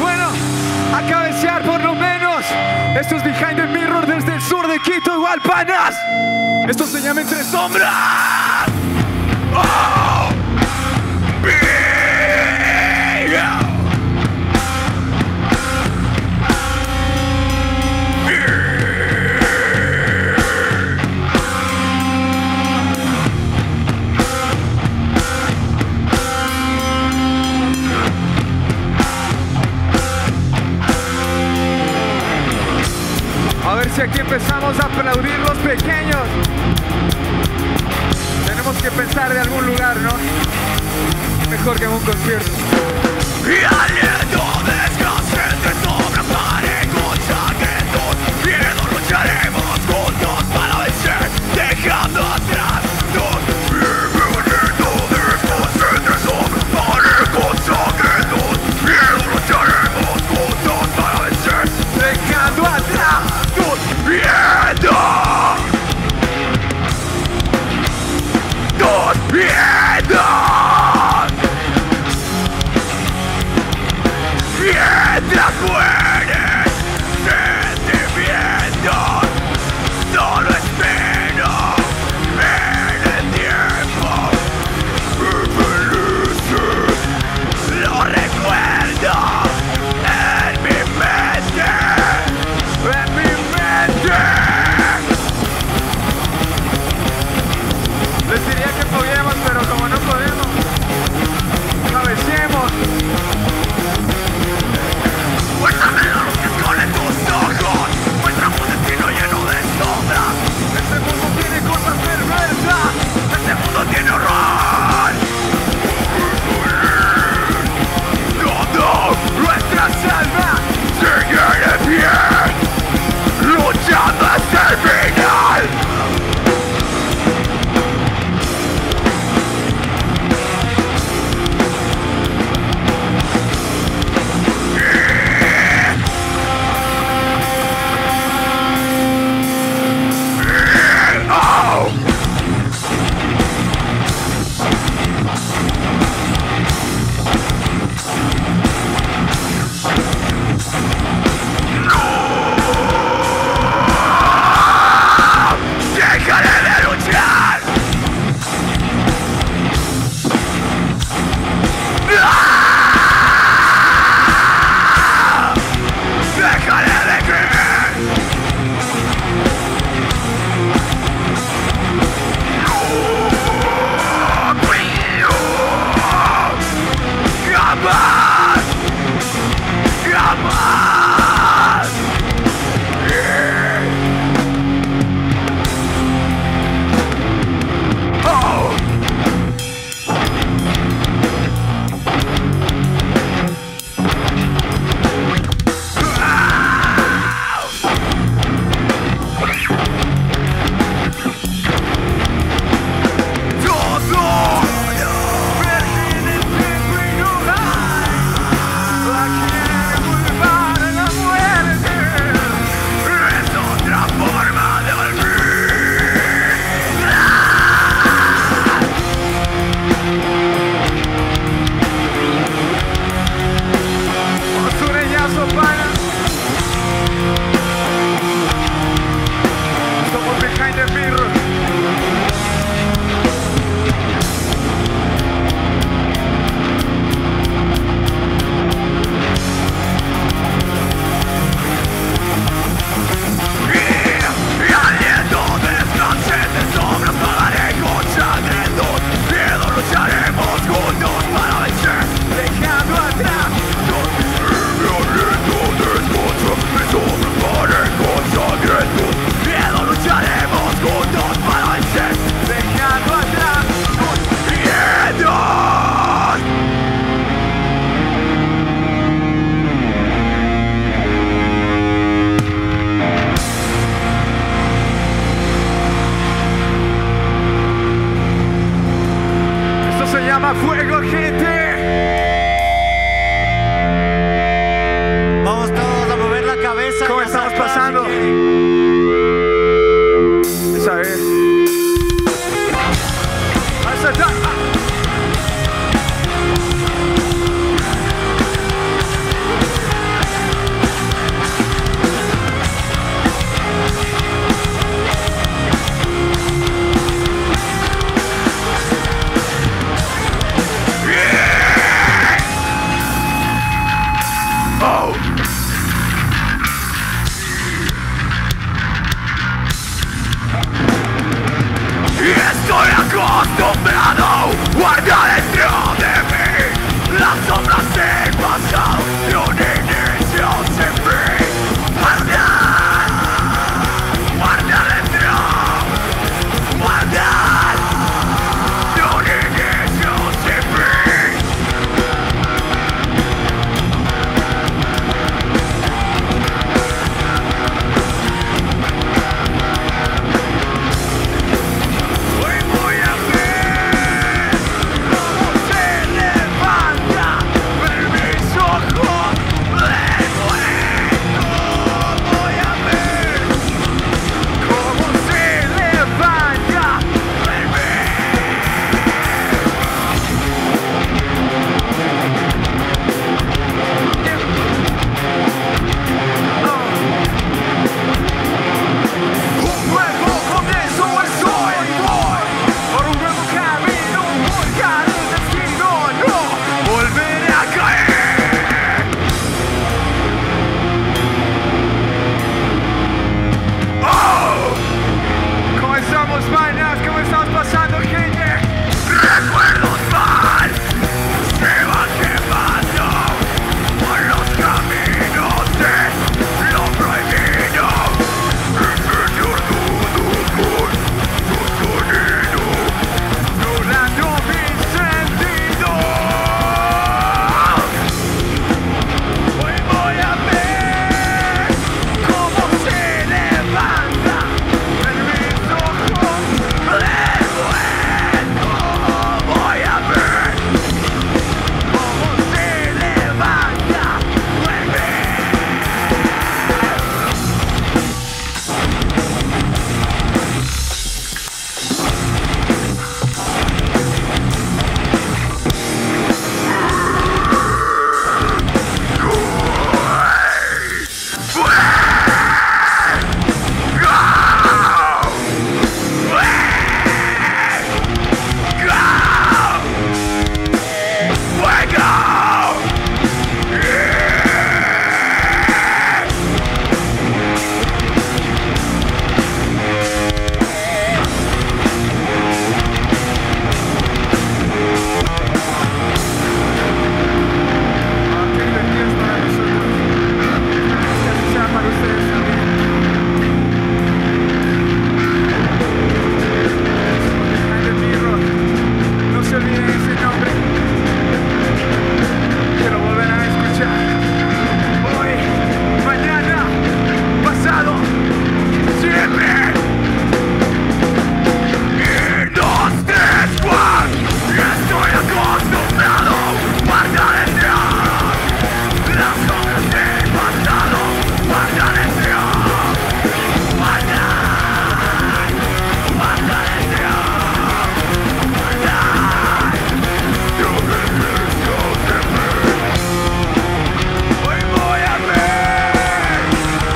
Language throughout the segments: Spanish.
Bueno, a cabecear por lo menos. Esto es Behind the Mirror desde el sur de Quito, igual panas. Esto se llama Entre Sombras. Oh, yeah. Y aquí empezamos a aplaudir los pequeños. Tenemos que pensar de algún lugar, ¿no? Mejor que en un concierto. Y aliento desgasente sobra para escuchar que miedo lucharemos juntos para vencer, dejando atrás Estoy acostumbrado, guarda dentro de mí las sombras del pasado de un inicio sin fin. Guarda dentro, guarda de un inicio sin fin. Hoy voy a ver cómo se levanta pero mis ojos me duelen. Voy a ver cómo se levanta pero un nuevo comienzo es hoy, por un nuevo camino, buscar un destino, no volveré a caer. Comenzamos vainas, comenzamos pasando gente. Recuerdos mal se van quemando por los caminos de lo prohibido. Durando mis sentidos. Hoy voy a ver cómo se levanta en mis ojos el vuelo. Voy a ver cómo se levanta en No se olviden ese nombre, que lo volverán a escuchar. Hoy, mañana, pasado, siempre. 1, 2, 3, 4. Estoy acostumbrado, guarda dentro las sombras del pasado, guarda dentro, guarda dentro, guarda. Hoy voy a ver cómo se levanta en mis ojos el vuelo. Voy a ver cómo se levanta en mis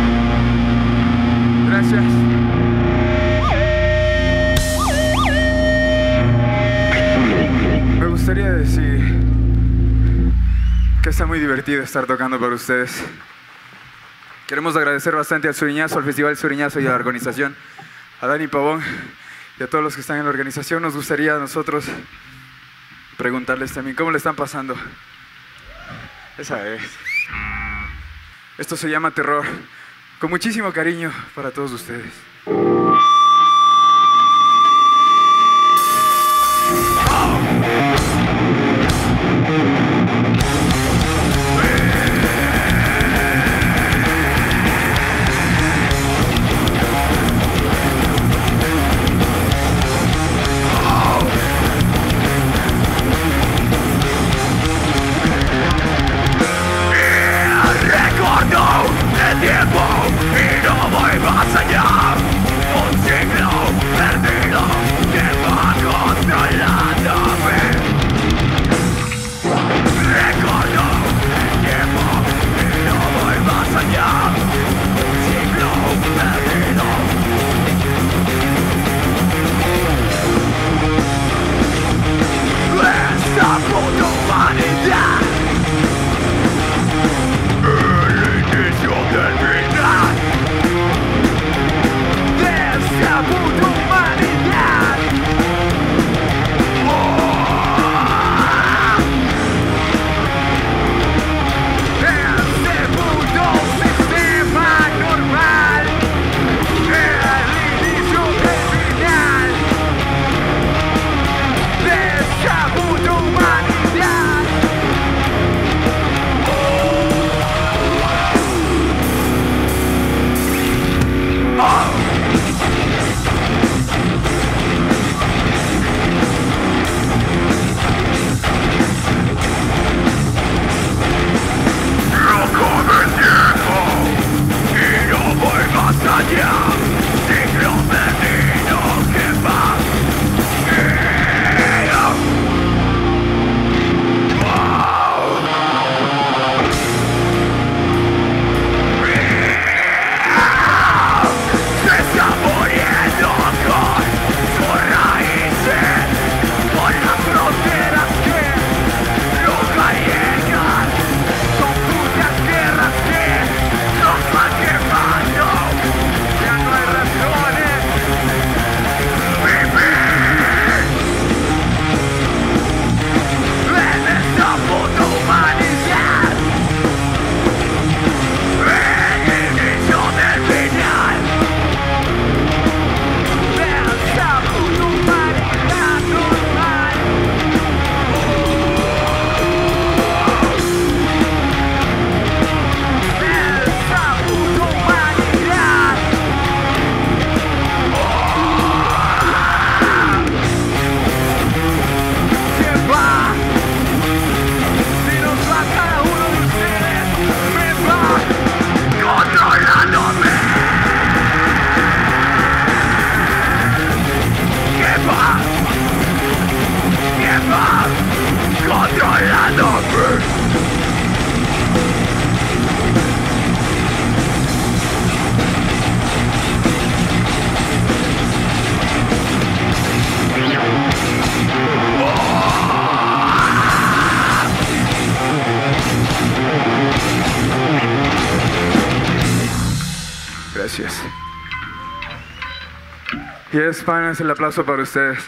ojos. Gracias. Me gustaría decir que está muy divertido estar tocando para ustedes. Queremos agradecer bastante al Suriñazo, al Festival Suriñazo y a la organización, a Dani Pavón y a todos los que están en la organización. Nos gustaría a nosotros preguntarles también cómo le están pasando. Esa es. Esto se llama Terror. Con muchísimo cariño para todos ustedes. Yes, fans, el aplauso para ustedes.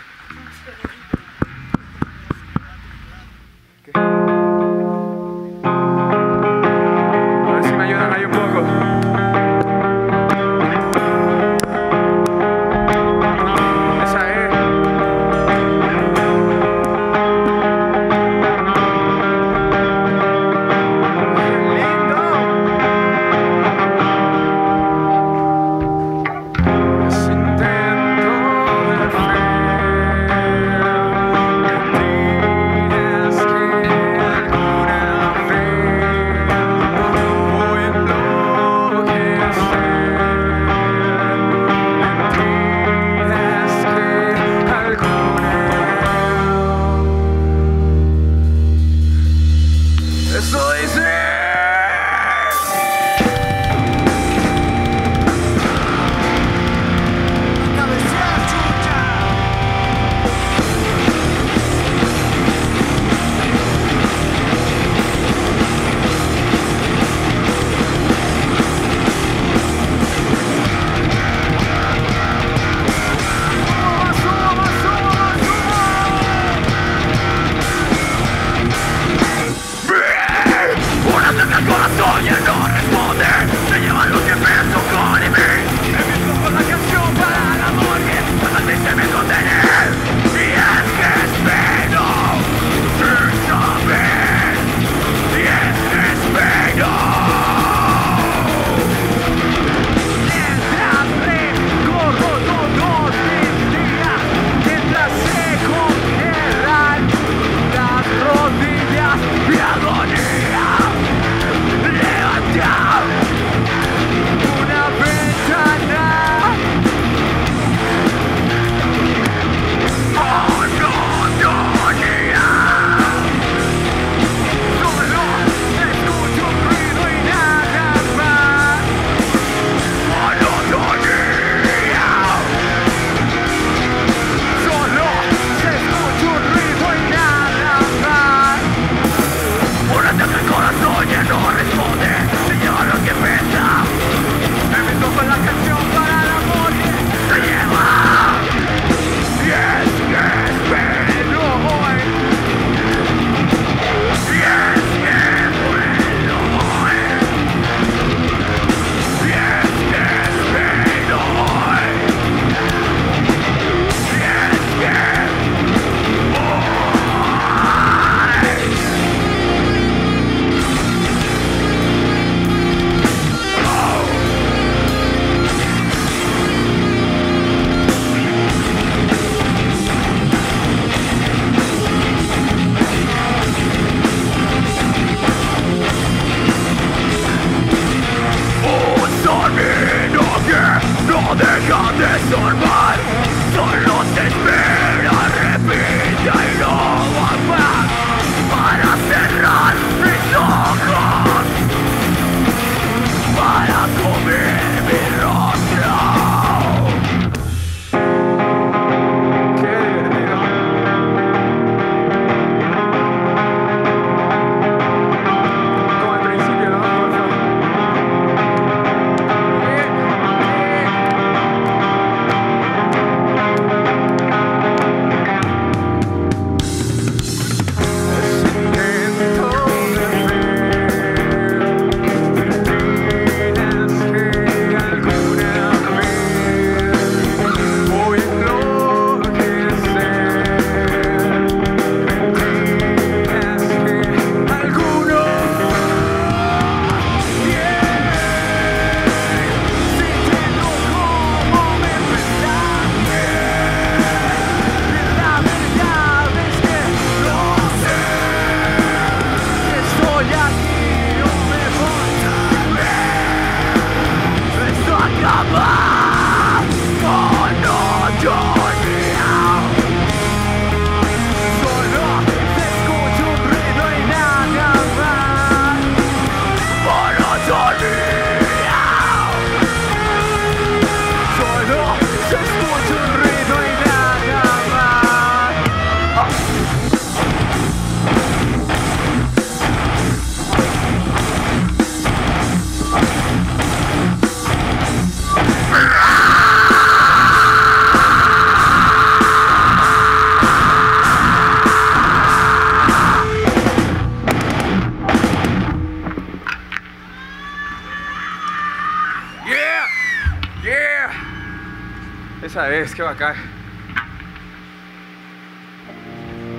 es que bacán.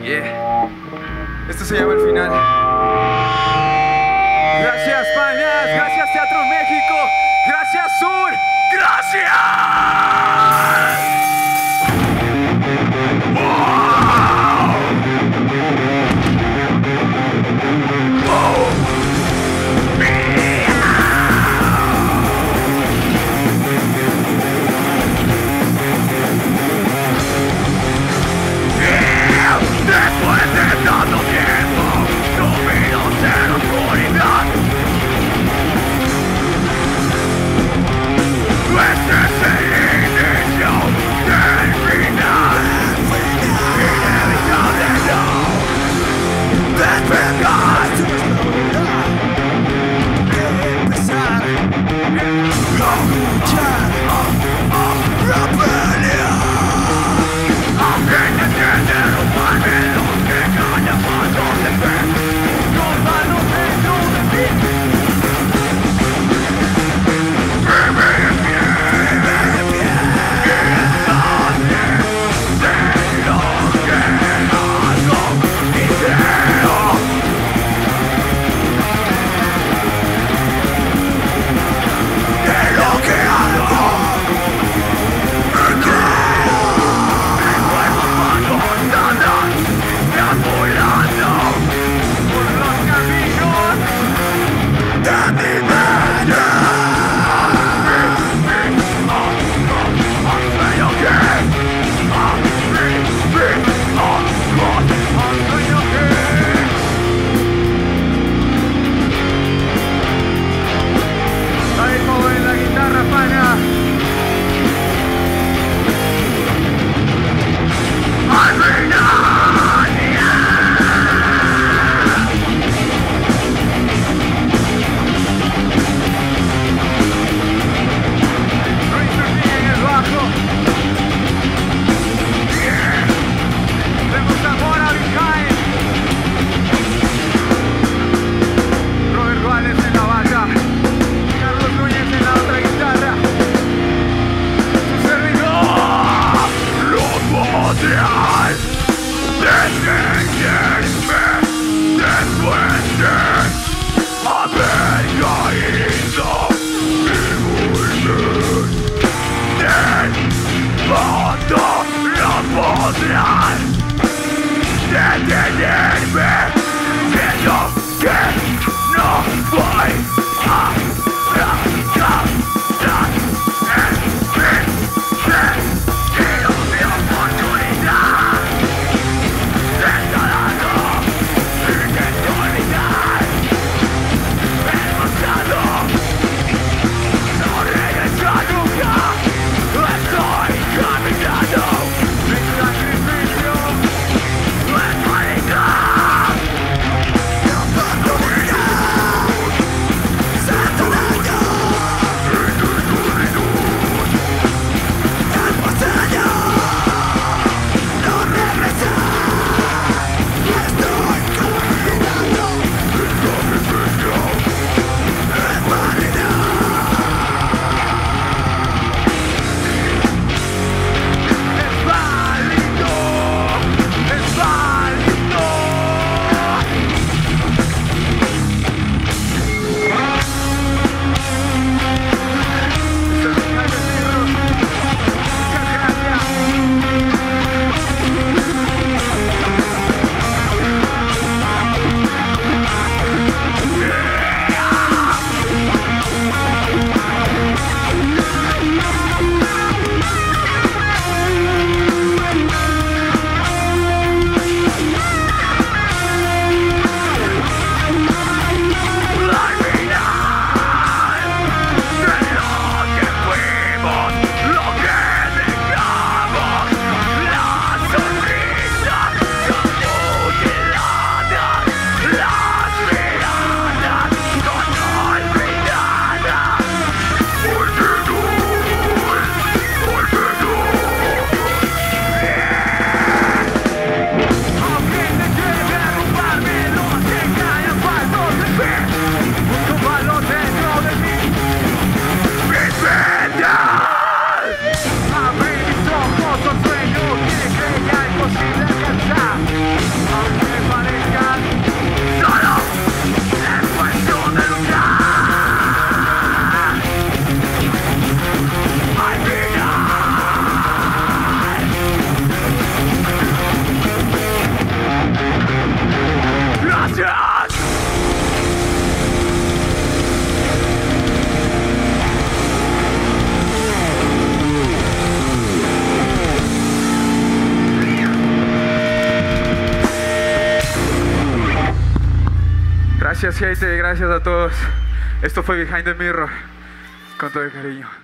Yeah. Esto se llama El Final. Gracias, Pañas. Gracias, Teatro México. Gracias, Sur. Gracias. Gracias, gente, gracias a todos. Esto fue Behind the Mirror, con todo el cariño.